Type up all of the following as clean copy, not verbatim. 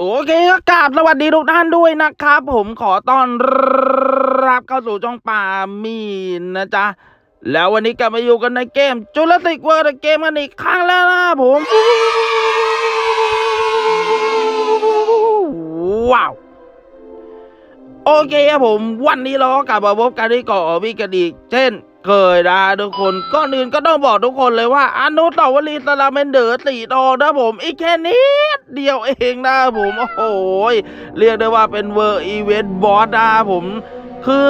โอเคก็กราบสวัสดีทุกท่านด้วยนะครับผมขอต้อนรับเข้าสู่ช่องป่ามีนะจ๊ะแล้ววันนี้กลับมาอยู่กันในเกมจูราสสิคเวิลด์เกมกันอีกครั้งแล้วนะผมว้าวโอเคครับผมวันนี้เราก็กลับมาพบกันที่เกาะวิกดีเช่นเคยนะทุกคนก่อนอื่นก็ต้องบอกทุกคนเลยว่าอนุสาวรีย์สลาแมนเดอร์สีทองนะผมอีกแค่นิดเดียวเองนะผมโอ้โหเรียกได้ว่าเป็นเวอร์อีเวนต์บอสนะผมคือ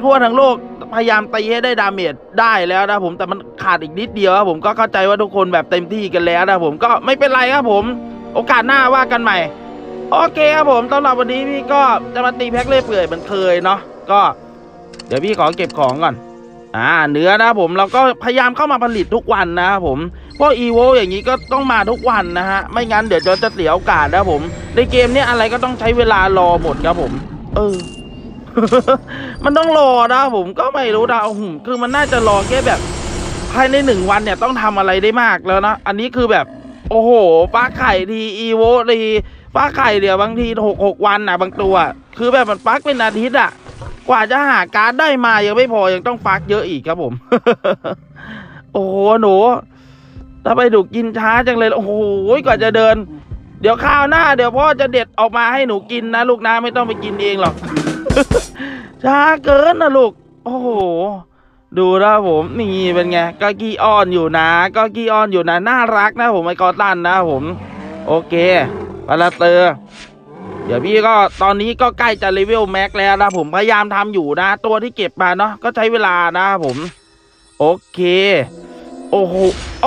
ทั่วทั้งโลกพยายามตีให้ได้ดาเมจได้แล้วนะผมแต่มันขาดอีกนิดเดียวครับผมก็เข้าใจว่าทุกคนแบบเต็มที่กันแล้วนะผมก็ไม่เป็นไรครับผมโอกาสหน้าว่ากันใหม่โอเคครับผมสำหรับวันนี้พี่ก็จะมาตีแพ็กเล่เปื่อยเหมือนเคยเนาะก็เดี๋ยวพี่ขอเก็บของก่อนเนื้อนะผมเราก็พยายามเข้ามาผลิตทุกวันนะครับผมพวกอีโวอย่างนี้ก็ต้องมาทุกวันนะฮะไม่งั้นเดี๋ยวจะเสียโอกาสนะผมในเกมนี้อะไรก็ต้องใช้เวลารอหมดครับผมมันต้องรอนะผมก็ไม่รู้นะคือมันน่าจะรอแค่แบบภายใน1วันเนี่ยต้องทำอะไรได้มากแล้วนะอันนี้คือแบบโอ้โหป้าไข่ทีอีโวทีป้าไข่เดี๋ยวบางที6วันนะบางตัวคือแบบมันปักเป็นอาทิตย์อะกว่าจะหาการ์ดได้มายังไม่พอยังต้องฟักเยอะอีกครับผม โอ้โหหนูถ้าไปดูกินช้าจังเลยโอ้โหกว่าจะเดินเดี๋ยวข้าวหน้าเดี๋ยวพ่อจะเด็ดออกมาให้หนูกินนะลูกนะไม่ต้องไปกินเองหรอก ช้าเกินนะลูกโอ้โหดูนะผมนี่เป็นไงก็กี้อ้อนอยู่นะก็กี้อ้อนอยู่นะน่ารักนะผมไอ้กอตันนะผมโอเคปลาเตอเดี๋ยวพี่ก็ตอนนี้ก็ใกล้จะเลเวลแม็กแล้วนะผมพยายามทำอยู่นะตัวที่เก็บมาเนาะก็ใช้เวลานะผมโอเคโอ้โหโ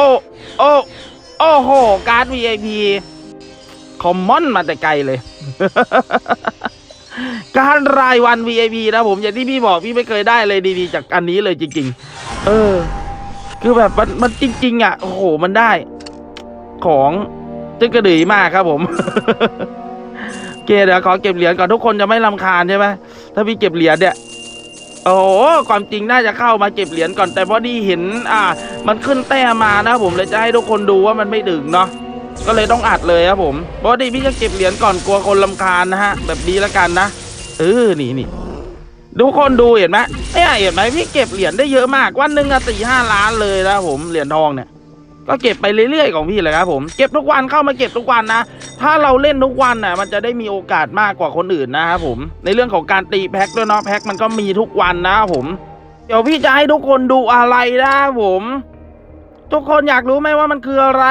อ้โหการ์ด VIP คอมมอนมาแต่ไกลเลย การรายวัน VIP นะผมอย่างที่พี่บอกพี่ไม่เคยได้เลยดีๆจากอันนี้เลยจริงๆคือแบบมันจริงๆอ่ะโอ้โหมันได้ของตึกกระดือมากครับผม เดี๋ยวขอเก็บเหรียญก่อนทุกคนจะไม่รำคาญใช่ไหมถ้าพี่เก็บเหรียญเนี่ยโอ้ความจริงน่าจะเข้ามาเก็บเหรียญก่อนแต่พอดีเห็นมันขึ้นแต้มมานะผมเลยจะให้ทุกคนดูว่ามันไม่ดึงเนาะก็เลยต้องอัดเลยครับผมพอดีพี่จะเก็บเหรียญก่อนกลัวคนรำคาญนะฮะแบบนี้ละกันนะนี่ทุกคนดูเห็นไหมเห็นไหมพี่เก็บเหรียญได้เยอะมากวันหนึ่ง4-5 ล้านเลยนะผมเหรียญทองเนี่ยก็เก็บไปเรื่อยๆของพี่เลยครับผมเก็บทุกวันเข้ามาเก็บทุกวันนะถ้าเราเล่นทุกวันน่ะมันจะได้มีโอกาสมากกว่าคนอื่นนะครับผมในเรื่องของการตีแพ็คด้วยเนาะแพ็คมันก็มีทุกวันนะครับผมเดี๋ยวพี่จะให้ทุกคนดูอะไรนะครับผมทุกคนอยากรู้ไหมว่ามันคืออะไร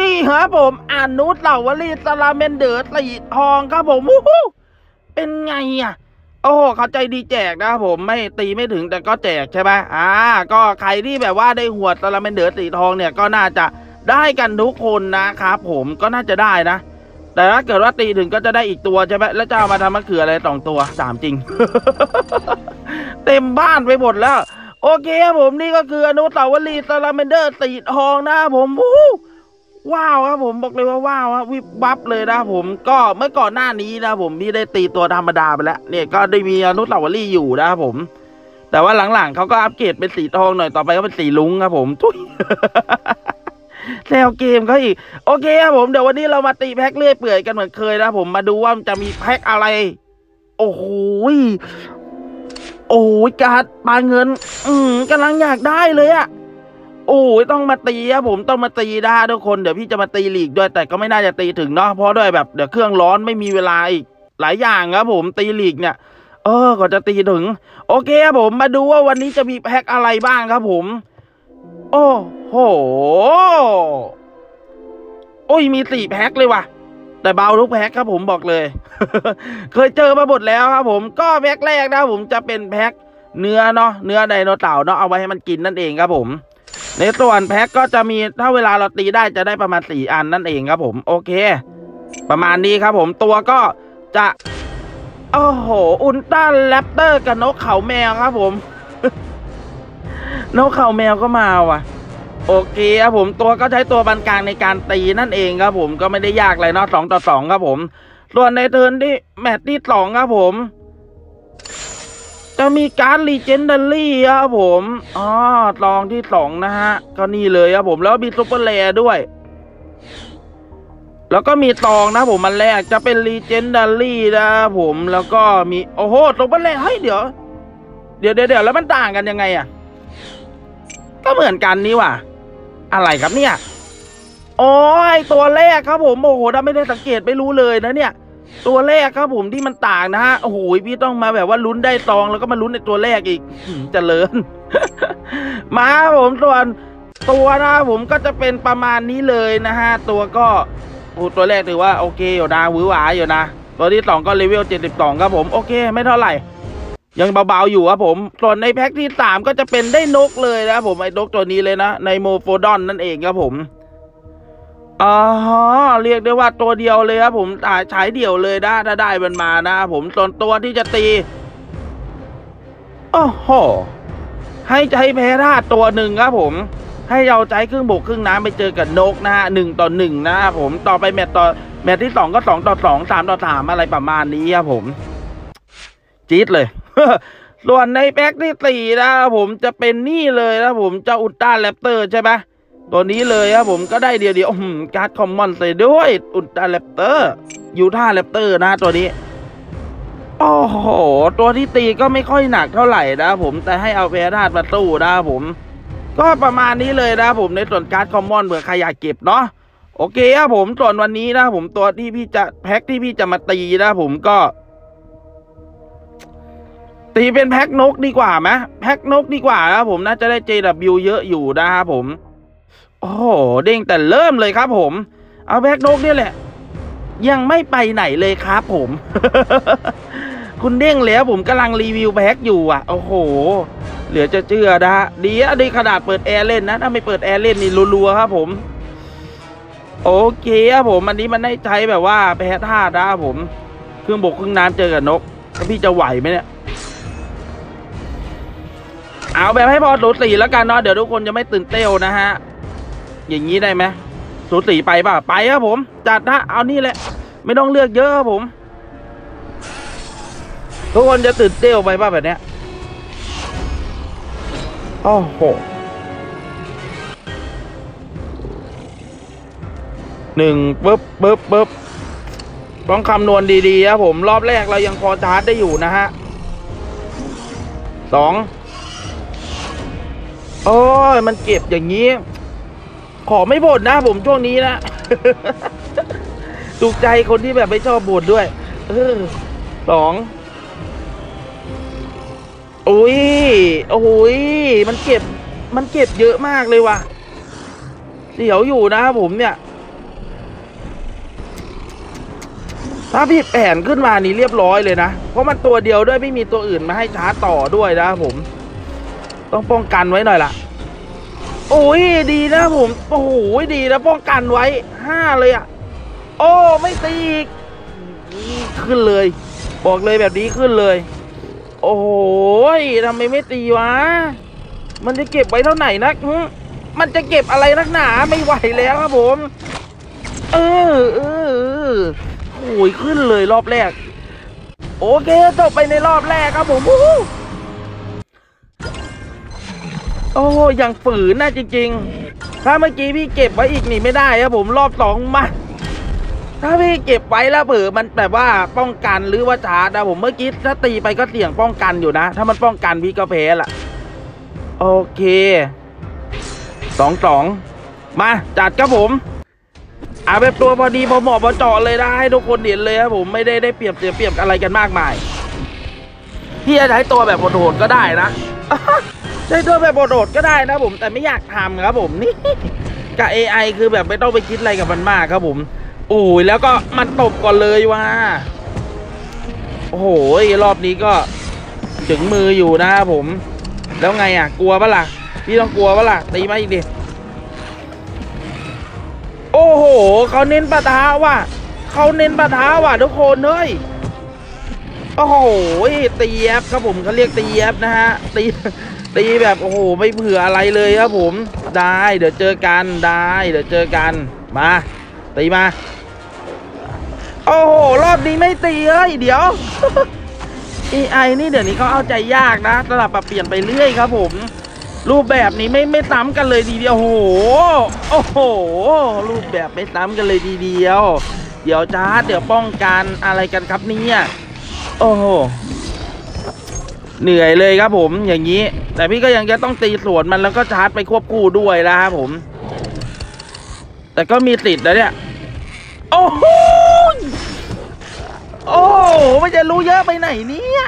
นี่ครับผมอนุสาวรีย์สลาแมนเดอร์สีทองครับผมเป็นไงอ่ะโอ้โหเขาใจดีแจกนะครับผมไม่ตีไม่ถึงแต่ก็แจกใช่ไหมก็ใครที่แบบว่าได้หัวสลาแมนเดอร์สีทองเนี่ยก็น่าจะได้กันทุกคนนะครับผมก็น่าจะได้นะแต่ถ้าเกิดว่าตีถึงก็จะได้อีกตัวใช่ไหมแล้วจะเอามาทำมะเขืออะไร2ตัว3จริง เต็มบ้านไปหมดแล้วโอเคครับผมนี่ก็คืออนุสาวรีย์สลาแมนเดอร์สีทองนะครับผมว้าวครับผมบอกเลยว่าว้าววิบวับเลยนะผมก็เมื่อก่อนหน้านี้นะผมพี่ได้ตีตัวธรรมดาไปแล้วเนี่ยก็ได้มีอนุสาวรีย์อยู่นะครับผมแต่ว่าหลังๆเขาก็อัปเกรดเป็นสีทองหน่อยต่อไปก็เป็นสีลุ้งครับผมทุย แซวเกมเขาอีกโอเคครับผมเดี๋ยววันนี้เรามาตีแพ็กเลื่อยเปื่อยกันเหมือนเคยนะผมมาดูว่ามันจะมีแพ็กอะไรโอ้ยการ์ดปลาเงินกำลังอยากได้เลยอะต้องมาตีครับผมต้องมาตีนะทุกคนเดี๋ยวพี่จะมาตีหลีกด้วยแต่ก็ไม่น่าจะตีถึงเนาะเพราะด้วยแบบเดี๋ยวเครื่องร้อนไม่มีเวลาอีกหลายอย่างครับผมตีหลีกเนี่ยก็จะตีถึงโอเคครับผมมาดูว่าวันนี้จะมีแพ็กอะไรบ้างครับผมโอ้โหมี4แพ็กเลยว่ะแต่เบาทุกแพ็กครับผมบอกเลย เคยเจอมาหมดแล้วครับผมก็แพ็กแรกนะผมจะเป็นแพ็กเนื้อเนาะเนื้อไดโนเสาร์เนาะเอาไว้ให้มันกินนั่นเองครับผมในส่วนแพ็กก็จะมีถ้าเวลาเราตีได้จะได้ประมาณ4อันนั่นเองครับผมโอเคประมาณนี้ครับผมตัวก็จะอุลตร้าแรปเตอร์กับนกเขาแมวครับผม นกเขาแมวก็มาว่ะโอเคครับผมตัวก็ใช้ตัวบันกลางในการตีนั่นเองครับผมก็ไม่ได้ยากเลยเนาะ2-2ครับผมส่วนในเทิร์นที่แมตช์ที่2ครับผมจะมีการ์ดลีเจนดารี่ครับผมลองที่2นะฮะก็นี่เลยครับผมแล้วมีซุปเปอร์แรร์ด้วย แล้วก็มีตองนะผมมันแรกจะเป็น Legendary นะผมแล้วก็มีโอ้โหตรงมันแรกเฮ้ยเดี๋ยวแล้วมันต่างกันยังไงอ่ะก็เหมือนกันนี่ว่ะอะไรครับเนี่ยอ๋อตัวแรกครับผมโอ้โหถ้าไม่ได้สังเกตไม่รู้เลยนะเนี่ยตัวแรกครับผมที่มันต่างนะฮะโอ้โหพี่ต้องมาแบบว่าลุ้นได้ตองแล้วก็มาลุ้นในตัวแรกอีกเจริญ มาผมส่วนตัวนะผมก็จะเป็นประมาณนี้เลยนะฮะตัวก็โอ้ตัวแรกถือว่าโอเคอยู่นะวื้อหวาอยู่นะตัวที่2ก็เลเวล72ครับผมโอเคไม่เท่าไหร่ยังเบาๆอยู่ครับผมส่วนในแพ็คที่3ก็จะเป็นได้นกเลยนะครับผมไอ้นกตัวนี้เลยนะในโมโฟดอนนั่นเองครับผมอ๋อเรียกได้ว่าตัวเดียวเลยครับผมฉายเดี่ยวเลยนะถ้าได้มันมานะผมส่วนตัวที่จะตีโอ้โหให้ใจแพ้ธาตุตัวหนึ่งครับผมให้เราใจครึ่งบกครึ่งน้ำไปเจอกับนกนะฮะ1-1นะครับผมต่อไปแมตช์ที่2ก็2-2 3-3อะไรประมาณนี้ครับผมจี๊ดเลย ส่วนในแพ็คที่4นะครับผมจะเป็นนี่เลยนะผมเจ้าอุลตร้าแรปเตอร์ใช่ไหมตัวนี้เลยครับผมก็ได้เดียวการ์ดคอมมอนใส่ด้วยอุลตร้าแรปเตอร์ยูท่าแรปเตอร์นะตัวนี้โอ้โหตัวที่ตีก็ไม่ค่อยหนักเท่าไหร่นะผมแต่ให้เอาเพชรธาตุมาตู้นะผมก็ประมาณนี้เลยนะผมในส่วนการ์ดคอมมอนเผื่อใครอยากเก็บเนาะโอเคครับผมส่วนวันนี้นะผมตัวที่พี่จะแพ็คที่พี่จะมาตีนะผมก็ตีเป็นแพ็คนกดีกว่าไหมแพ็คนกดีกว่าครับผมน่าจะได้ JW เยอะอยู่นะครับผมโอ้โหเด้งแต่เริ่มเลยครับผมเอาแพ็คนกนี่แหละยังไม่ไปไหนเลยครับผม คุณเด้งแล้วผมกำลังรีวิวแพ็คอยู่อ่ะโอ้โหเหลือจะเชื่อนะฮะดีขนาดเปิดแอร์เล่นนะถ้าไม่เปิดแอร์เล่นนี่รัวๆครับผมโอเคครับผมอันนี้มันได้ใช้แบบว่าแพ้ท่านะผมเครื่องบกเครื่องน้ำเจอกับนกพี่จะไหวไหมเนี่ยเอาแบบให้พอสูสีแล้วกันเนาะเดี๋ยวทุกคนจะไม่ตื่นเต้นนะฮะอย่างนี้ได้ไหมสูสีไปป่ะไปครับผมจัดนะเอานี่แหละไม่ต้องเลือกเยอะครับผมทุกคนจะตื่นเต้นไปป่ะแบบเนี้ยโอ้โห1ปึ๊บต้องคำนวณดีๆครับผมรอบแรกเรายังพอชาร์จได้อยู่นะฮะ2โอ้ยมันเก็บอย่างนี้ขอไม่บ่นนะผมช่วงนี้นะ ถูกใจคนที่แบบไม่ชอบบ่นด้วย2อุ้ยโอ้โหมันเก็บเยอะมากเลยว่ะเสียวอยู่นะผมเนี่ยถ้าผิดแผนขึ้นมานี่เรียบร้อยเลยนะเพราะมันตัวเดียวด้วยไม่มีตัวอื่นมาให้ชาร์จต่อด้วยนะผมต้องป้องกันไว้หน่อยล่ะโอ้ยดีนะผมโอ้โหดีนะป้องกันไว้5เลยอ่ะโอ้ไม่ตีอีกขึ้นเลยบอกเลยแบบนี้ขึ้นเลยโอ้โหทำไมไม่ตีวะมันจะเก็บไว้เท่าไหร่นักมันจะเก็บอะไรนักหนาไม่ไหวแล้วครับผมโอ้ยขึ้นเลยรอบแรกโอเคจบไปในรอบแรกครับผมโอ้ยังฝืนนะจริงๆถ้าเมื่อกี้พี่เก็บไว้อีกนี่ไม่ได้ครับผมรอบ2มาถ้าพี่เก็บไว้แล้วเผื่อมันแบบว่าป้องกันหรือว่าชาร์จนะผมเมื่อกี้ถ้าตีไปก็เสี่ยงป้องกันอยู่นะถ้ามันป้องกันพี่ก็แพ้ล่ะโอเค2-2มาจัดครับผมเอาแบบตัวพอดีพอเหมาะพอเจาะเลยนะให้ทุกคนเห็นเลยครับผมไม่ได้เปรียบเสียเปรียบอะไรกันมากมายพี่จะใช้ตัวแบบโหดๆก็ได้นะใช้ตัวแบบโหดๆก็ได้นะผมแต่ไม่อยากทำครับผมนี่กับ AI คือแบบไม่ต้องไปคิดอะไรกับมันมากครับผมโอ้ยแล้วก็มันตบก่อนเลยว่าโอ้โหรอบนี้ก็ถึงมืออยู่นะครับผมแล้วไงอ่ะกลัวปะล่ะพี่ต้องกลัวปะล่ะตีมาอีกดิโอ้โหเขาเน้นปะทะว่ะเขาเน้นปะทะว่ะทุกคนเฮ้ยโอ้โหตีแอบครับผมเขาเรียกตีแอบนะฮะตีแบบโอ้โหไม่เผื่ออะไรเลยครับผมได้เดี๋ยวเจอกันได้เดี๋ยวเจอกันมาตีมาโอ้โหรอบนี้ไม่ตีเอ้ยเดี๋ยว AI นี่เดี๋ยวนี้เขาเอาใจยากนะสลับปรับเปลี่ยนไปเรื่อยครับผม รูปแบบนี้ไม่ซ้ำกันเลยทีเดียวโหโอ้โหรูปแบบไม่ซ้ำกันเลยทีเดียวเดี๋ยวจ้าเดี๋ยวป้องกันอะไรกันครับเนี่ยโอ้โหเหนื่อยเลยครับผมอย่างนี้แต่พี่ก็ยังจะต้องตีสวนมันแล้วก็ชาร์จไปควบคู่ด้วยนะครับผมแต่ก็มีติดนะเนี่ยโอ้โหโอ้โหไม่จะรู้เยอะไปไหนเนี่ย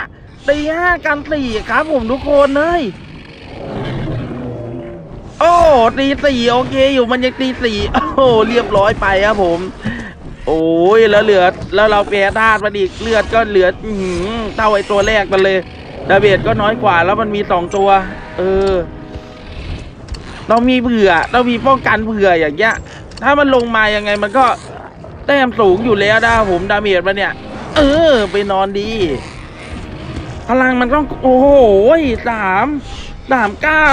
ตีห้ากันสี่ครับผมทุกคนเลยโอ้ตีสี่โอเคอยู่มันยังตีสี่โอ้โหเรียบร้อยไปครับผมโอ้ยแล้วเหลือแล้วเราแพ้ธาตุมาอีกเลือดก็เหลือเท่าไอตัวแรกมันเลยดาเมจก็น้อยกว่าแล้วมันมีสองตัวเรามีเผื่อเรามีป้องกันเผื่ออย่างเงี้ยถ้ามันลงมายังไงมันก็แต้มสูงอยู่แล้วนะผมดาเมจมันเนี่ยไปนอนดีพลังมันต้องโอ้โห339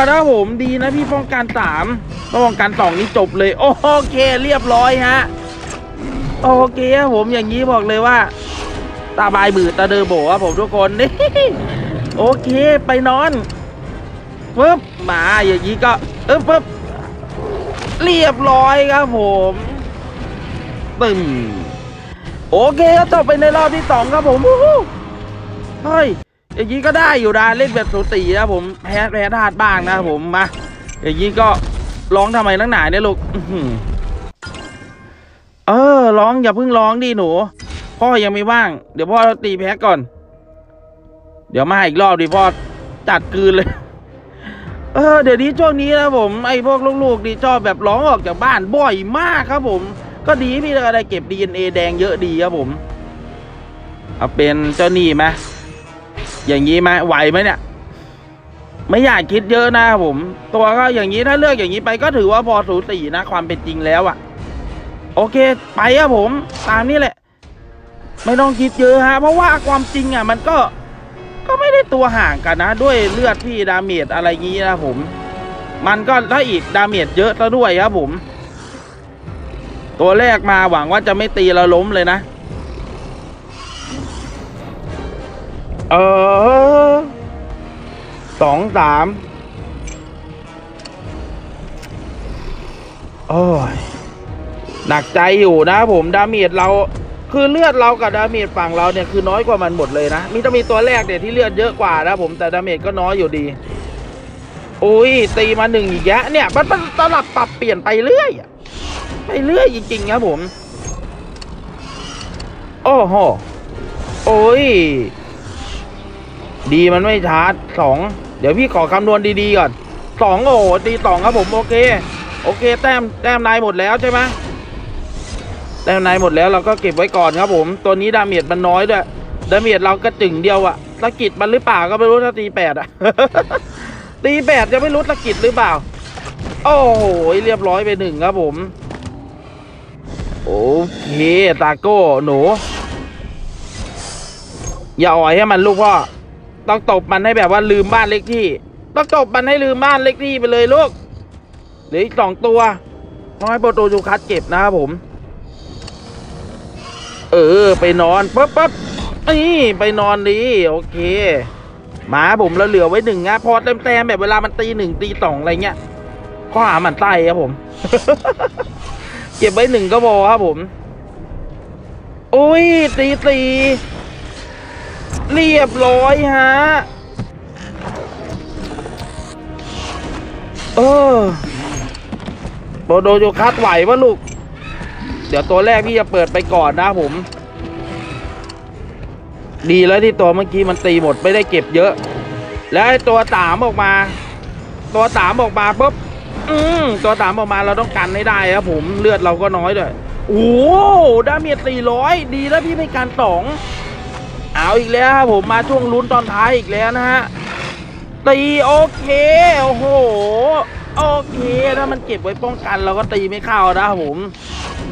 นะผมดีนะพี่ป้องกัน3ป้องกัน2นี่จบเลยโอเคเรียบร้อยฮะโอเคผมอย่างนี้บอกเลยว่าตาบายบืดตาเดือโบะผมทุกคนนี่โอเคไปนอนปึ๊บมาอย่างนี้ก็ปึ๊บเรียบร้อยครับผมตึมโอเคก็จบไปในรอบที่2ครับผมเฮ้ยอย่างนี้ก็ได้อยู่นะเล่นแบบสูสีนะผมแพ้ธาตุบ้างนะผมมาอย่างนี้ก็ร้องทำไมนักหนาเนี่ยลูกร้องอย่าเพิ่งร้องดิหนูพ่อยังไม่ว่างเดี๋ยวพ่อตีแพ้ก่อนเดี๋ยวมาอีกรอบดิพ่อจัดคืนเลยเดี๋ยวนี้ช่วงนี้นะผมไอ้พวกลูกๆดิชอบแบบร้องออกจากบ้านบ่อยมากครับผมก็ดีพี่อะไรเก็บ DNA แดงเยอะดีครับผมเอาเป็นเจ้าหนี้ไหมอย่างนี้ไหมไหวไหมเนี่ยไม่อยากคิดเยอะนะผมตัวก็อย่างนี้ถ้าเลือกอย่างนี้ไปก็ถือว่าพอสูสีนะความเป็นจริงแล้วอะโอเคไปครับผมตามนี้แหละไม่ต้องคิดเยอะฮะเพราะว่าความจริงอ่ะมันก็ไม่ได้ตัวห่างกันนะด้วยเลือดพี่ดาเมจอะไรงี้นะผมมันก็ได้อีกดาเมจเยอะซะด้วยครับผมตัวแรกมาหวังว่าจะไม่ตีเราล้มเลยนะ2-3โอ้ยหนักใจอยู่นะผมดาเมจเราคือเลือดเรากับดาเมจฝั่งเราเนี่ยคือน้อยกว่ามันหมดเลยนะมีตัวแรกเนี่ยที่เลือดเยอะกว่านะผมแต่ดาเมจก็น้อยอยู่ดีโอ้ยตีมา1อีกแล้วเนี่ยมันสลับปรับเปลี่ยนไปเรื่อยจริงๆครับผมโอ้โหโอ้ยดีมันไม่ชาร์จ2เดี๋ยวพี่ขอคำนวณดีๆก่อน2โอ้ตี2ครับผมโอเคแต้มนายหมดแล้วใช่ไหมแต้มนายหมดแล้วเราก็เก็บไว้ก่อนครับผมตัวนี้ดาเมจมันน้อยด้วยดาเมจเราก็จึงเดียวอะสะกิดมันหรือเปล่าก็ไม่รู้ถ้าตี8อะ ตี8จะไม่รู้สะกิดหรือเปล่าโอ้โหเรียบร้อยไป1ครับผมโอเคตาโก้หนูอย่าอ่อยให้มันลูกพ่อต้องตบมันให้แบบว่าลืมบ้านเล็กที่ต้องตบมันให้ลืมบ้านเล็กที่ไปเลยลูกเหลืออีก2ตัวน้อยโปรโตจูคัสเก็บนะครับผมไปนอนปั๊บนี่ไปนอนดีโอเคมาผมเราเหลือไว้1นะพอเต็มแบบเวลามันตี1ตี2อะไรเงี้ยข้อหามันไต่ครับผม เก็บไว้1ก็พอครับผมโอ้ยตีเรียบร้อยฮะโดโยคัสไหวปะลูกเดี๋ยวตัวแรกพี่จะเปิดไปก่อนนะผมดีแล้วที่ตัวเมื่อกี้มันตีหมดไม่ได้เก็บเยอะแล้วตัว3ออกมาปุ๊บตัว3ออกมาเราต้องกันให้ได้ครับผมเลือดเราก็น้อยด้วยโอ้ดาเมจ400ดีแล้วพี่ไม่กัน2เอาอีกแล้วครับผมมาช่วงลุ้นตอนท้ายอีกแล้วนะฮะตีโอเคโอ้โหโอเคถ้ามันเก็บไว้ป้องกันเราก็ตีไม่เข้านะครับผม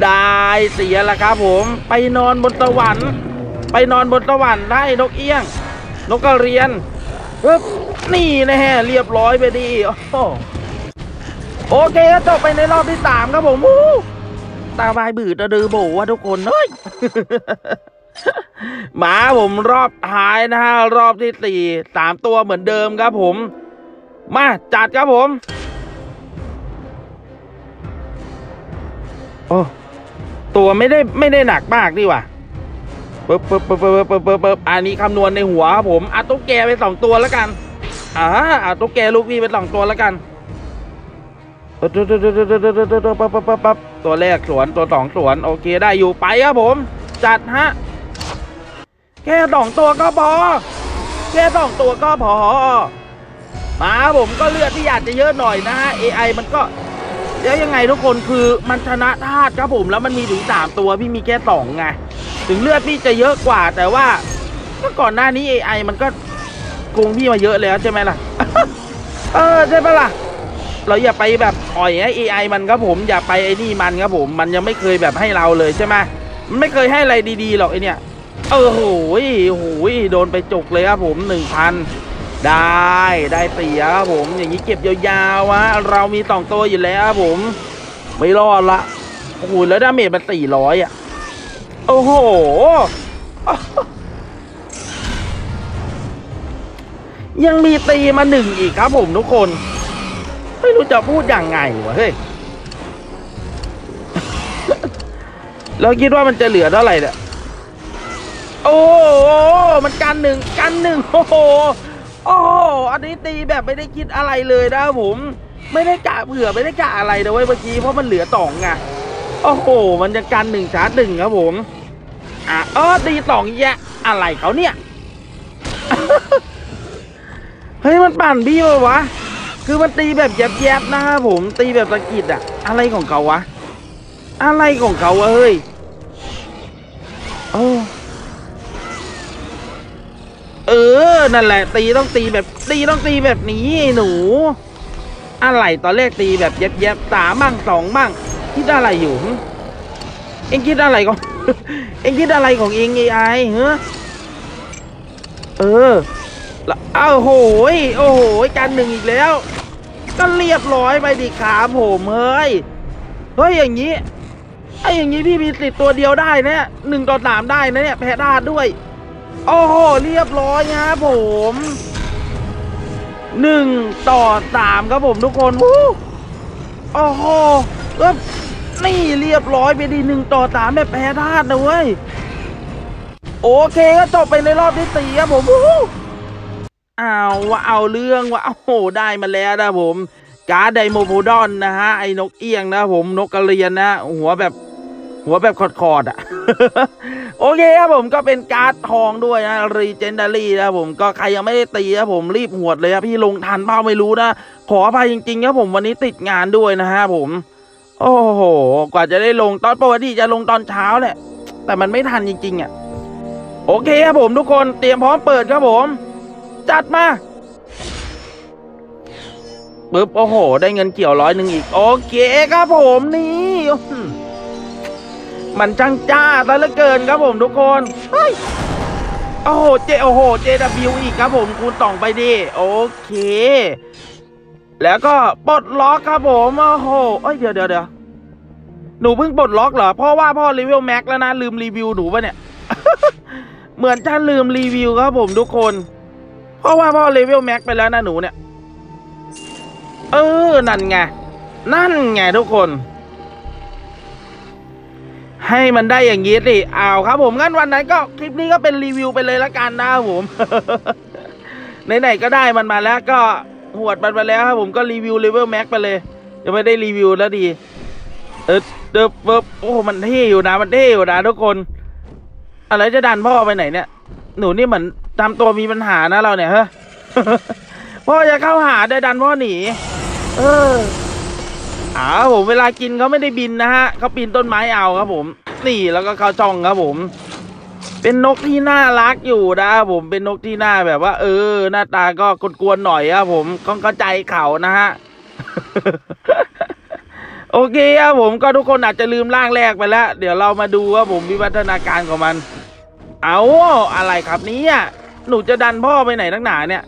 ได้เสียละครับผมไปนอนบนสวรรค์ได้นกเอี้ยงนกกระเรียนปึ๊บนี่นะฮะเรียบร้อยไปดีโอเคจบไปในรอบที่3ครับผมตาบายบืดตาดือโบว่าทุกคนเฮ้ย มาผมรอบท้ายนะฮะรอบที่4 3ตัวเหมือนเดิมครับผม มาจัดครับผมโอ้ตัวไม่ได้หนักมากดีว่ะเปิบอันนี้คำนวณในหัวครับผมเอาตุ๊กแกไปสองตัวแล้วกันเอาตุ๊กแกลูกพี่ไปสองตัวแล้วกันตัวแรกสวนตัวสองสวนโอเคได้อยู่ไปครับผมจัดฮะแค่สองตัวก็พอแค่สองตัวก็พอมาผมก็เลือกที่อยากจะเยอะหน่อยนะฮะ AI มันก็แล้วยังไงทุกคนคือมันชนะธาตุครับผมแล้วมันมีถึง3ตัวพี่มีแค่2ไงถึงเลือดพี่จะเยอะกว่าแต่ว่าก็ก่อนหน้านี้ AI มันก็โกงพี่มาเยอะแล้วใช่ไหมล่ะ ใช่ปะล่ะเราอย่าไปแบบอ่อยให้ AI มันครับผมอย่าไปไอ้นี่มันครับผมมันยังไม่เคยแบบให้เราเลยใช่ไหมมันไม่เคยให้อะไรดีๆหรอกไอเนี่ยโอ้โหโดนไปจุกเลยครับผม 1,000 ได้เสียครับผมอย่างนี้เก็บยาวๆวะเรามี2ตัวอยู่แล้วครับผมไม่รอดละโอ้โหแล้วดาเมจมัน400อ่ะโอ้โหยังมีตีมา1อีกครับผมทุกคนไม่รู้จะพูดอย่างไงวะเฮ้ยเราคิดว่ามันจะเหลือเท่าไหร่เนี่ยโอ้โหมันกันหนึ่งโอ้โหอันนี้ตีแบบไม่ได้คิดอะไรเลยนะผมไม่ได้กะเผื่อไม่ได้กะอะไรนะเว้ยเมื่อกี้เพราะมันเหลือ2ไงโอ้โหมันจะกัน1ชาร์จ1ครับผมตี2แยะอะไรเขาเนี่ย เฮ้ยมันปั่นบี้เลยวะคือมันตีแบบแยบนะครับผมตีแบบตะกิดอะอะไรของเขาวะอะไรของเขาวะเฮ้ยนั่นแหละตีต้องตีแบบนี้หนูอะไรตอนแรกตีแบบแยบสามบ้างสองบ้างคิดอะไรอยู่เอ็งคิดอะไรของ เอ็งคิดอะไรของเอ็ง AI เฮ้อโอ้โหกันหนึ่งอีกแล้วก็เรียบร้อยไปดิขาผมเฮ้ยอย่างนี้ไอ้อย่างนี้พี่มีติดตัวเดียวได้นะ1-3ได้นะเนี่ยแพ้ได้ด้วยโอ้โหเรียบร้อยครับผม1-3ครับผมทุกคนโอ้โหนี่เรียบร้อยไปดี1-3แบบแพ้ธาตุนะเว้ยโอเคก็จบไปในรอบที่4ครับผมเอาเรื่องว่าโอ้โหได้มาแล้วนะผมการ์ดไดโมโพดอนนะฮะไอ้นกเอี้ยงนะผมนกกระเรียนนะหัวแบบขอดอ่ะ โอเคครับผมก็เป็นการ์ดทองด้วยนะรีเจนดารี่นะผมก็ใครยังไม่ได้ตีนะผมรีบหวดเลยครับพี่ลงทันเป้าไม่รู้นะขออภัยจริงๆครับผมวันนี้ติดงานด้วยนะฮะผมโอ้โหกว่าจะได้ลงตอนปกติจะลงตอนเช้าแหละแต่มันไม่ทันจริงๆอ่ะโอเคครับผมทุกคนเตรียมพร้อมเปิดครับผมจัดมาปึ๊บโอ้โหได้เงินเกี่ยว100อีกโอเคครับผมนี่มันจังจ้าซะเหลือเกินครับผมทุกคนเฮ้ยโอ้โห JW อีกครับผมคูณ2ไปดิโอเคแล้วก็ปลดล็อกครับผมโอ้โหเดี๋ยวหนูเพิ่งปลดล็อกเหรอเพราะว่าพ่อรีวิวแม็กแล้วนะลืมรีวิวหนูป่ะเนี่ย เหมือนจะลืมรีวิวครับผมทุกคนเพราะว่าพ่อรีวิวแม็กไปแล้วนะหนูเนี่ยนั่นไงทุกคนให้มันได้อย่างงี้สิเอาครับผมงั้นวันนั้นก็คลิปนี้ก็เป็นรีวิวไปเลยละกันนะครับผม ไหนๆก็ได้มันมาแล้วก็หวดมันไปแล้วครับผมก็รีวิวเลเวลแม็กไปเลยยังไม่ได้รีวิวแล้วดีโอ้มันเท่อยู่นะทุกคนอะไรจะดันพ่อไปไหนเนี่ยหนูนี่เหมือนตามตัวมีปัญหานะเราเนี่ยเฮ้ย พ่อจะเข้าหาได้ดันพ่อหนีผมเวลากินเขาไม่ได้บินนะฮะเขาปีนต้นไม้เอาครับผมนี่แล้วก็เขาจ้องครับผมเป็นนกที่น่ารักอยู่นะครับผมเป็นนกที่น่าแบบว่าหน้าตาก็กวนๆหน่อยครับผมต้องเข้าใจเขานะฮะ โอเคครับผมก็ทุกคนอาจจะลืมร่างแรกไปแล้วเดี๋ยวเรามาดูครับผมวิวัฒนาการของมันเอาอะไรครับนี้หนูจะดันพ่อไปไหนนักหนาเนี่ย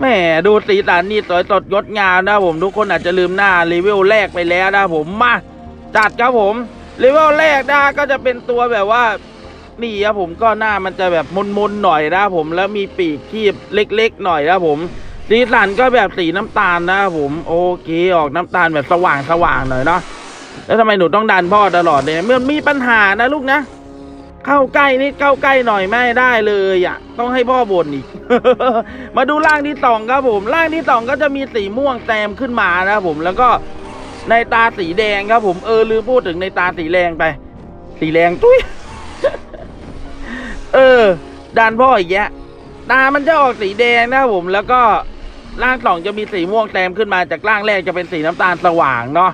แม่ดูสีสันนี่สวยสดงดงามนะผมทุกคนอาจจะลืมหน้าเลเวลแรกไปแล้วนะผมมาจัดครับผมเลเวลแรกนะก็จะเป็นตัวแบบว่านี่ครับผมก็หน้ามันจะแบบมนๆหน่อยนะผมแล้วมีปีกคีบเล็กๆหน่อยนะผม สีสันก็แบบสีน้ำตาลนะครับผมโอเคออกน้ำตาลแบบสว่างสว่างหน่อยเนาะแล้วทำไมหนูต้องดันพ่อตลอดเลยมันมีปัญหานะลูกนะเข้าใกล้นิดเข้าใกล้หน่อยไม่ได้เลยอ่ะต้องให้พ่อบ่นอีก มาดูร่างที่สองครับผมร่างที่สองก็จะมีสีม่วงแซมขึ้นมานะครับผมแล้วก็ในตาสีแดงครับผมลืมพูดถึงในตาสีแดงไปสีแดงตุ้ย ดันพ่ออีกแยะตามันจะออกสีแดงนะครับผมแล้วก็ร่างสองจะมีสีม่วงแซมขึ้นมาจากร่างแรกจะเป็นสีน้ำตาลสว่างเนาะ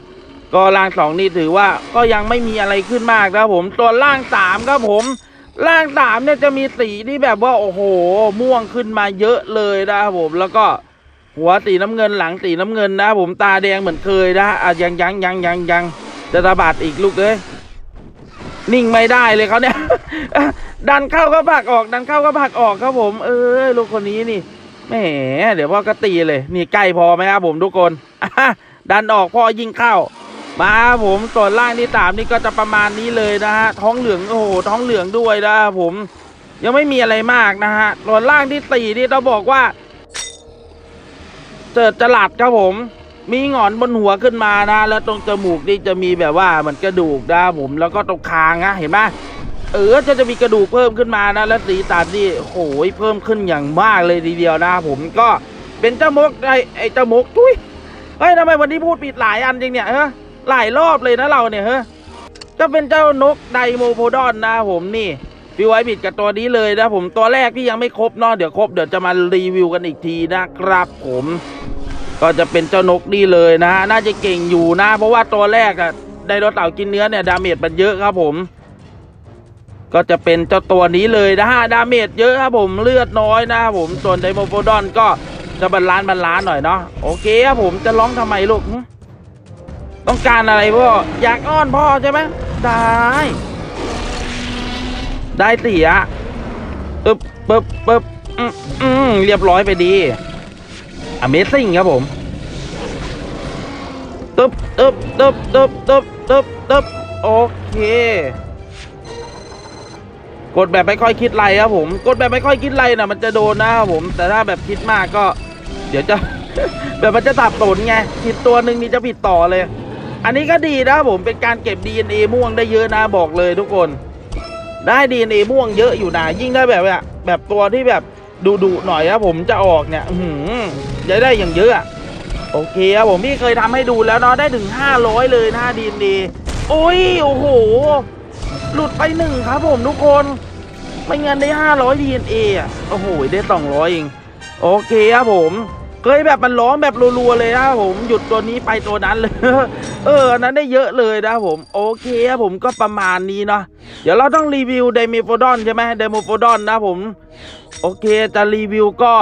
ก็ร่างสองนี่ถือว่าก็ยังไม่มีอะไรขึ้นมากครับผมส่วนร่างสามครับผมร่างสามเนี่ยจะมีสีที่แบบว่าโอ้โหม่วงขึ้นมาเยอะเลยนะครับผมแล้วก็หัวสีน้ำเงินหลังสีน้ำเงินนะผมตาแดงเหมือนเคยนะอ่ะยังจะตาบาดอีกลูกเอ้ยนิ่งไม่ได้เลยเขาเนี่ย ดันเข้าก็ผักออกดันเข้าก็ผักออกครับผมลูกคนนี้นี่แหมเดี๋ยวพ่อก็ตีเลยนี่ใกล้พอไหมครับผมทุกคนดันออกพ่อยิงเข้ามาผมส่วนล่างที่สามนี่ก็จะประมาณนี้เลยนะฮะท้องเหลืองโอ้โหท้องเหลืองด้วยนะผมยังไม่มีอะไรมากนะฮะส่วนล่างที่สี่นี่เราบอกว่าเจิดจลัดครับผมมีหงอนบนหัวขึ้นมานะแล้วตรงจมูกนี่จะมีแบบว่าเหมือนกระดูกนะผมแล้วก็ตรงคางนะเห็นไหมจะมีกระดูกเพิ่มขึ้นมานะและสีสันนี่โอ้ยเพิ่มขึ้นอย่างมากเลยทีเดียวนะผมก็เป็นเจ้ามกไอ้เจ้ามกทุยเฮ้ยทำไมวันนี้พูดผิดหลายอันจริงเนี่ยหลายรอบเลยนะเราเนี่ยก็เป็นเจ้านกไดโมโพดอนนะผมนี่พี่ไว้บิดกับตัวนี้เลยนะผมตัวแรกที่ยังไม่ครบเนาะเดี๋ยวครบเดี๋ยวจะมารีวิวกันอีกทีนะครับผมก็จะเป็นเจ้านกนี่เลยนะน่าจะเก่งอยู่นะเพราะว่าตัวแรกอะไดโนเสาร์กินเนื้อเนี่ยดาเมจมันเยอะครับผมก็จะเป็นเจ้าตัวนี้เลยนะฮะดาเมจเยอะครับผมเลือดน้อยนะครับผมส่วนไดโมโพดอนก็จะบรรลานหน่อยเนาะโอเคครับผมจะร้องทำไมลูกต้องการอะไรพ่ออยากอ้อนพ่อใช่ไหมได้เสียปึ๊บเรียบร้อยไปดี Amazing ครับผมตึ๊บโอเคกดแบบไม่ค่อยคิดไรครับผมกดแบบไม่ค่อยคิดไรนะมันจะโดนนะครับผมแต่ถ้าแบบคิดมากก็เดี๋ยวจะแบบมันจะตับตนไงผิดตัวหนึ่งนี่จะผิดต่อเลยอันนี้ก็ดีนะผมเป็นการเก็บ DNA ม่วงได้เยอะนะบอกเลยทุกคนได้ DNA ม่วงเยอะอยู่นะยิ่งได้แบบตัวที่แบบดุหน่อยนะผมจะออกเนี่ยจะได้อย่างเยอะโอเคครับผมพี่เคยทำให้ดูแล้วเนาะได้ถึง500เลยนะ DNA โอ้โหหลุดไป1ครับผมทุกคนไม่งั้นได้500 DNA โอ้โหได้200เองโอเคครับผมเคยแบบมันร้องแบบรัวๆเลยนะผมหยุดตัวนี้ไปตัวนั้นเลยนั้นได้เยอะเลยนะผมโอเคครับผมก็ประมาณนี้เนาะเดี๋ยวเราต้องรีวิวไดโมโพดอนใช่ไหมไดโมโพดอนนะผมโอเคจะรีวิวก็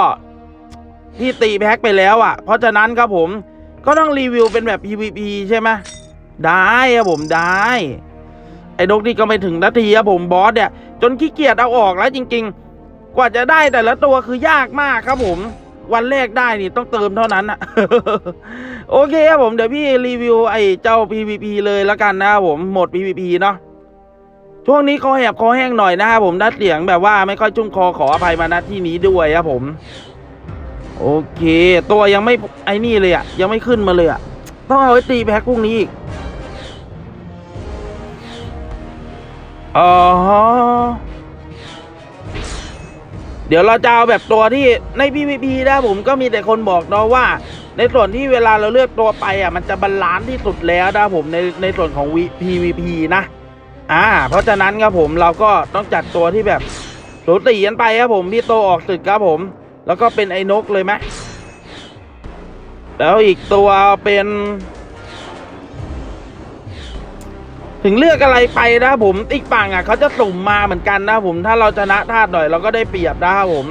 ที่ตีแพ็กไปแล้วอ่ะเพราะฉะนั้นครับผมก็ต้องรีวิวเป็นแบบ PVP ใช่ไหมได้ครับผมได้ไอ้นกนี่ก็ไม่ถึงนาทีครับผมบอสเนี่ยจนขี้เกียจเอาออกแล้วจริงๆกว่าจะได้แต่ละตัวคือยากมากครับผมวันแรกได้นี่ต้องเติมเท่านั้นนะ โอเคครับผมเดี๋ยวพี่รีวิวไอ้เจ้า PVP เลยแล้วกันนะครับผมหมด PVP เนาะช่วงนี้คอแหบคอแห้งหน่อยนะครับผมนัดเสียงแบบว่าไม่ค่อยชุ่มคอขออภัยมาณที่นี้ด้วยครับผมโอเคตัวยังไม่ไอ้นี่เลยอ่ะยังไม่ขึ้นมาเลยอ่ะต้องเอาไอ้ตีแพ็คพรุ่งนี้อีกอ๋อเดี๋ยวเราจะเอาแบบตัวที่ใน PVP นะผมก็มีแต่คนบอกเนาะว่าในส่วนที่เวลาเราเลือกตัวไปอ่ะมันจะบาลานซ์ที่สุดแล้วนะผมในส่วนของ PVP นะเพราะฉะนั้นครับผมเราก็ต้องจัดตัวที่แบบสูสีกันไปครับผมพี่โตออกศึกครับผมแล้วก็เป็นไอ้นกเลยไหมแล้วอีกตัวเป็นถึงเลือกอะไรไปนะผมอีกฝั่งอ่ะเขาจะสุ่มมาเหมือนกันนะผมถ้าเราชนะธาตุหน่อยเราก็ได้เปรียบนะครับผม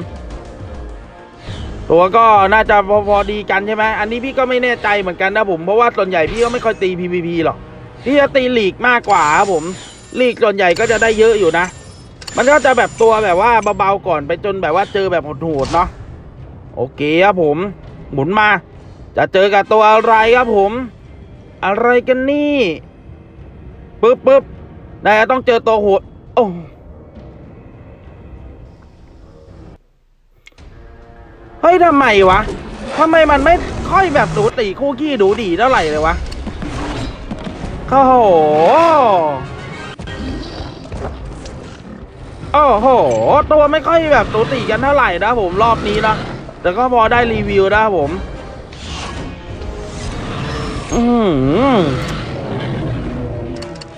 ตัวก็น่าจะพอดีกันใช่ไหมอันนี้พี่ก็ไม่แน่ใจเหมือนกันนะผมเพราะว่าส่วนใหญ่พี่ก็ไม่ค่อยตี PVP หรอกพี่จะตีลีกมากกว่าครับผมลีกส่วนใหญ่ก็จะได้เยอะอยู่นะมันก็จะแบบตัวแบบว่าเบาๆก่อนไปจนแบบว่าเจอแบบโหดๆเนาะโอเคครับผมหมุนมาจะเจอกับตัวอะไรครับผมอะไรกันนี่ปึ๊บนายต้องเจอตัวโหดโอ้เฮ้ยทำไมวะ ทำไมมันไม่ค่อยแบบดูตีคู่ขี้ดูดีเท่าไหร่เลยวะโอ้โหโอ้โหตัวไม่ค่อยแบบดูตีกันเท่าไหร่นะผมรอบนี้นะแต่ก็พอได้รีวิวนะผม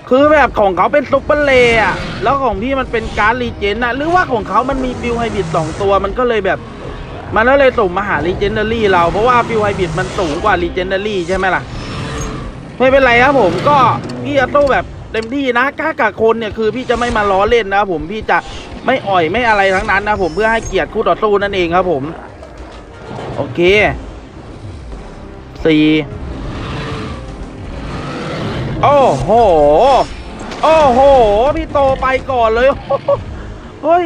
คือแบบของเขาเป็นซุปเปอร์เลย์อะแล้วของพี่มันเป็นการ์ดรีเจนอะหรือว่าของเขามันมีฟิวไฮบริด2ตัวมันก็เลยแบบมันก็เลยสุ่มมาหารีเจนเดอรี่เราเพราะว่าฟิวไฮบริดมันสูงกว่ารีเจนเดอรี่ใช่ไหมล่ะไม่เป็นไรครับผมก็พี่จะตู้แบบเต็มที่นะกล้ากะคนเนี่ยคือพี่จะไม่มาล้อเล่นนะผมพี่จะไม่อ่อยไม่อะไรทั้งนั้นนะผมเพื่อให้เกียรติคู่ต่อสู้นั่นเองครับผมโอเคสี่โอ้โหโอ้โหพี่โตไปก่อนเลยเฮ้ย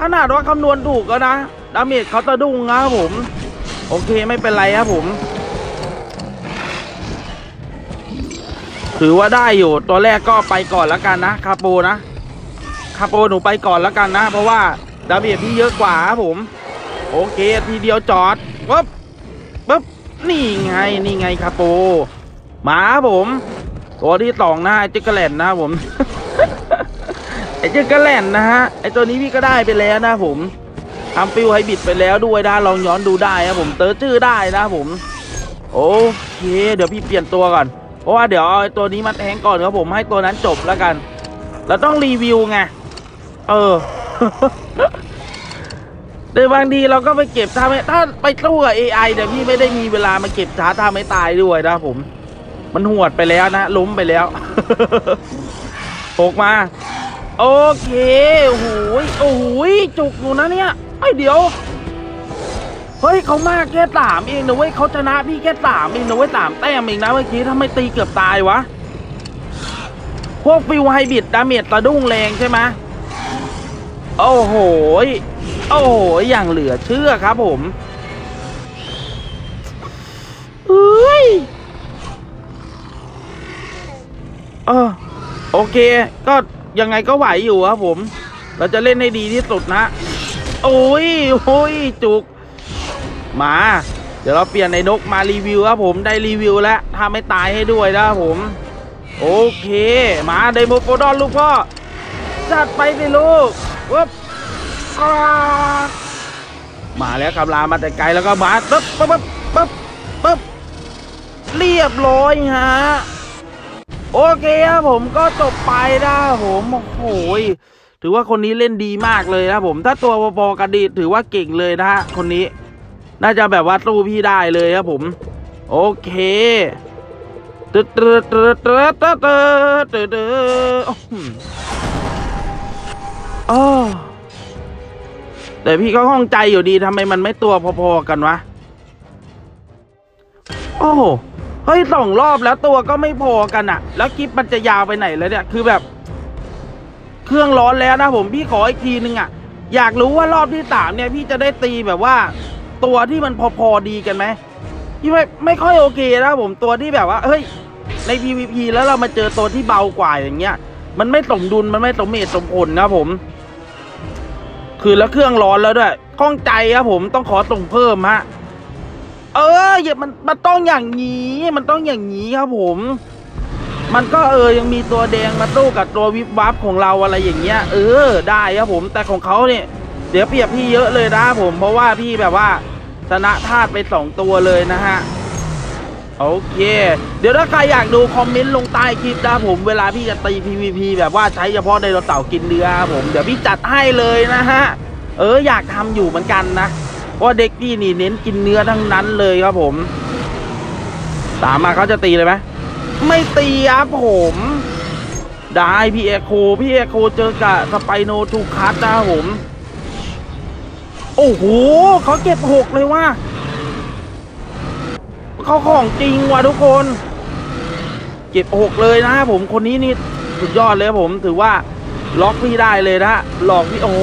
ขนาดว่าคำนวณถูกแล้วนะดาเมจเขาจะดุ้งครับผมโอเคไม่เป็นไรครับผมถือว่าได้อยู่ตัวแรกก็ไปก่อนแล้วกันนะคาโปนะคาโปหนูไปก่อนแล้วกันนะเพราะว่าดาเมจพี่เยอะกว่าครับผมโอเคทีเดียวจอดปึ๊บปึ๊บนี่ไงนี่ไงคาโปมาผมตัวที่สองนะไอจิกเกแลนนะผมไอจิกเกแลนนะฮะไอตัวนี้พี่ก็ได้ไปแล้วนะผมทำฟิวไฮบริดไปแล้วด้วยนะลองย้อนดูได้นะผมเตอร์ชื่อได้นะผมโอเคเดี๋ยวพี่เปลี่ยนตัวก่อนเพราะว่าเดี๋ยวเอาตัวนี้มาแทงก่อนครับผมให้ตัวนั้นจบแล้วกันเราต้องรีวิวไงแต่บางทีเราก็ไปเก็บท่าไม่ถ้าไปตู้กับ AI เดี๋ยวพี่ไม่ได้มีเวลามาเก็บช้าท่าไม่ตายด้วยนะผมมันหวดไปแล้วนะล้มไปแล้วโผล่มาโอเคโอ้โหโอ้โหจุกอยู่นะเนี่ยไอเดี๋ยวเฮ้ยเขามากแค่สามเองนะเว้ยเขาชนะพี่แค่สามเองนะเว้ยสามแต้มเองนะเมื่อกี้ทำไมตีเกือบตายวะพวกฟิวไฮบริดดาเมจตะดุ้งแรงใช่ไหมโอ้โหโอ้โหอย่างเหลือเชื่อครับผมเฮ้ยโอเคก็ยังไงก็ไหวอยู่ครับผมเราจะเล่นให้ดีที่สุดนะโอ้ยโอ้ยจุกมาเดี๋ยวเราเปลี่ยนในนกมารีวิวครับผมได้รีวิวแล้วถ้าไม่ตายให้ด้วยนะครับผมโอเคมาไดโมโฟดอนลูกพ่อจัดไปสิลูกวับกราดมาแล้วคำลามาแต่ไกลแล้วก็มาปึ๊บปึ๊บปึ๊บปึ๊บเรียบร้อยฮะโอเคครับผมก็จบไปนะผมโอ้โหถือว่าคนนี้เล่นดีมากเลยนะผมถ้าตัวพอๆกันดีถือว่าเก่งเลยนะคนนี้น่าจะแบบว่าตู้พี่ได้เลยครับผมโอเคตึ๊ดตึ๊ดตึ๊ดตึ๊ดตึ๊ดตึ๊ดแต่พี่ก็ข้องใจอยู่ดีทำไมมันไม่ตัวพอๆกันวะโอ้เฮ้ยสองรอบแล้วตัวก็ไม่พอกันอะแล้วคลิปมันจะยาวไปไหนแล้วเนี่ยคือแบบเครื่องร้อนแล้วนะผมพี่ขออีกทีนึงอะอยากรู้ว่ารอบที่สามเนี่ยพี่จะได้ตีแบบว่าตัวที่มันพอดีกันไหมที่ไม่ค่อยโอเคนะผมตัวที่แบบว่าเฮ้ยใน PVP แล้วเรามาเจอตัวที่เบากว่าอย่างเงี้ยมันไม่สมดุลมันไม่สมเหตุสมผลนะผมคือแล้วเครื่องร้อนแล้วด้วยข้องใจครับผมต้องขอส่งเพิ่มฮะอย่ามันต้องอย่างนี้มันต้องอย่างนี้ครับผมมันก็ยังมีตัวแดงมาตู้กับตัววิบวับของเราอะไรอย่างเงี้ยได้ครับผมแต่ของเขาเนี่ยเสียเปรียบพี่เยอะเลยนะผมเพราะว่าพี่แบบว่าชนะธาตุไป2ตัวเลยนะฮะโอเคเดี๋ยวถ้าใครอยากดูคอมเมนต์ลงใต้คลิปนะผมเวลาพี่จะตี PVP แบบว่าใช้เฉพาะในรถเต่ากินเรือผมเดี๋ยวพี่จัดให้เลยนะฮะอยากทำอยู่เหมือนกันนะว่าเด็กพี่นี่เน้นกินเนื้อทั้งนั้นเลยครับผมตามมาเขาจะตีเลยไหมไม่ตีครับผมได้พี่เอโคเจอกับสไปโนทูคัสนะครับผมโอ้โหเขาเก็บ6เลยว่าเขาของจริงว่ะทุกคนเก็บ6เลยนะผมคนนี้นี่สุดยอดเลยผมถือว่าล็อกพี่ได้เลยนะหลอกพี่โอ้โห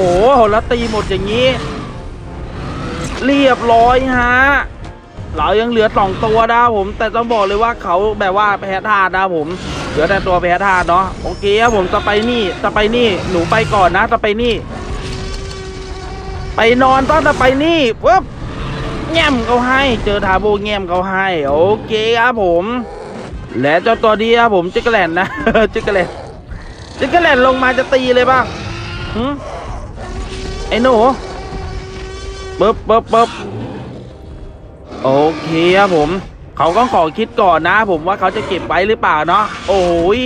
แล้วตีหมดอย่างนี้เรียบร้อยฮะเรายังเหลือ2ตัวนะผมแต่ต้องบอกเลยว่าเขาแบบว่าแพ้ธาตุนะผมเหลือแต่ตัวแพ้ธาตุเนาะโอเคครับผมจะไปนี่หนูไปก่อนนะจะไปนี่ไปนอนต้องจะไปนี่ปุ๊บ แง้มเขาให้เจอทาโบแง้มเขาให้โอเคครับผมและเจ้าตัวดีครับผมเจ๊กแลนนะเจ๊กแลนเจ๊กแลนลงมาจะตีเลยบ้างไอ้หนูปึ๊บโอเคครับผมเขาก็ขอคิดก่อนนะผมว่าเขาจะเก็บไว้หรือเปล่าเนาะโอ้ย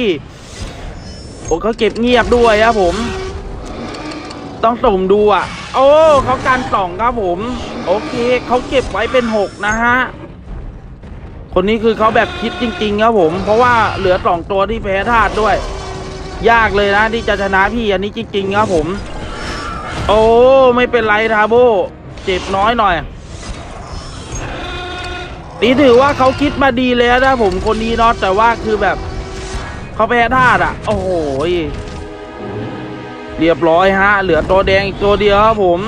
โอ้เขาเก็บเงียบด้วยครับผมต้องส่งดูอ่ะโอ้เขาการส่องครับผมโอเคเขาเก็บไว้เป็น6นะฮะคนนี้คือเขาแบบคิดจริงๆครับผมเพราะว่าเหลือ2ตัวที่แพ้ธาตุด้วยยากเลยนะที่จะชนะพี่อันนี้จริงๆครับผมโอ้ไม่เป็นไรทาโบเจ็บน้อยหน่อยนี่ถือว่าเขาคิดมาดีแล้วนะผมคนนี้เนาะแต่ว่าคือแบบเขาแพ้ธาตุอ่ะโอ้โหเรียบร้อยฮะเหลือตัวแดงอีกตัวเดียวครับผม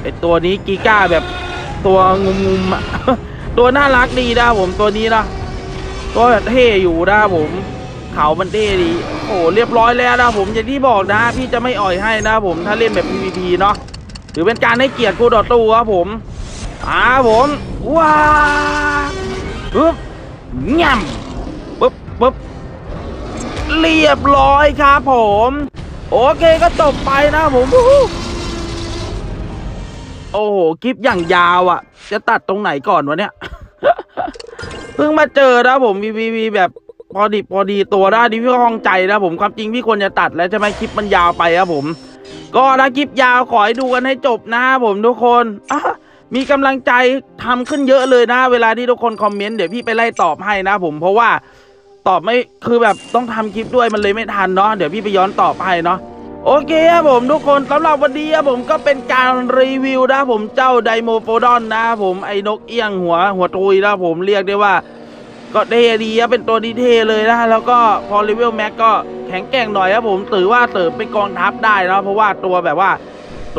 ไอตัวนี้กีก้าแบบตัวงุมๆอ่ะตัวน่ารักดีนะผมตัวนี้นะตัวแบบเท่อยู่นะผมเขามันเท่ดีโอ้เรียบร้อยแล้วนะผมอย่างที่บอกนะพี่จะไม่อ่อยให้นะผมถ้าเล่นแบบ PVP เนาะหรือเป็นการให้เกียรติกูดอตู้ครับผมผมว้าปึ๊บง่ำปึ๊บเรียบร้อยครับผมโอเคก็จบไปนะผมโอ้โหคลิปอย่างยาวอ่ะจะตัดตรงไหนก่อนวะเนี่ย เพิ่งมาเจอนะผมวีแบบพอดีตัวได้ดิพี่ห้องใจนะผมความจริงพี่ควรจะตัดแล้วใช่ไหมคลิปมันยาวไปครับผมก็นะคลิปยาวขอให้ดูกันให้จบนะผมทุกคนมีกำลังใจทำขึ้นเยอะเลยนะเวลาที่ทุกคนคอมเมนต์เดี๋ยวพี่ไปไล่ตอบให้นะผมเพราะว่าตอบไม่คือแบบต้องทำคลิปด้วยมันเลยไม่ทันเนาะเดี๋ยวพี่ไปย้อนตอบให้เนาะโอเคครับผมทุกคนสำหรับวันนี้ครับผมก็เป็นการรีวิวนะผมเจ้าไดโมโฟดอนนะผมไอ้นกเอี้ยงหัวตุยนะผมเรียกได้ว่าก็เท่ดีครับเป็นตัวดีเท่เลยนะแล้วก็พอเลเวลแม็กก็แข็งแกร่งหน่อยครับผมถือว่าเติมเป็นกองทัพได้นะเพราะว่าตัวแบบว่า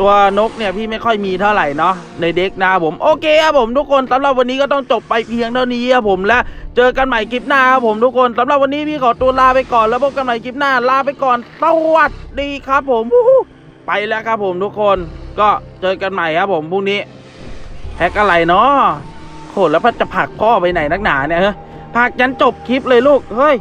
ตัวนกเนี่ยพี่ไม่ค่อยมีเท่าไหร่เนาะในเด็กนะผมโอเคครับผมทุกคนสำหรับวันนี้ก็ต้องจบไปเพียงเท่านี้ครับผมและเจอกันใหม่คลิปหน้าครับผมทุกคนสำหรับวันนี้พี่ขอตัวลาไปก่อนแล้วพบกันใหม่คลิปหน้าลาไปก่อนสวัสดีครับผมไปแล้วครับผมทุกคนก็เจอกันใหม่ครับผมพรุ่งนี้แฮกอะไรเนาะโหแล้วพัดจะผักพ่อไปไหนนักหนาเนี่ยฮะผักยันจบคลิปเลยลูกเฮ้ย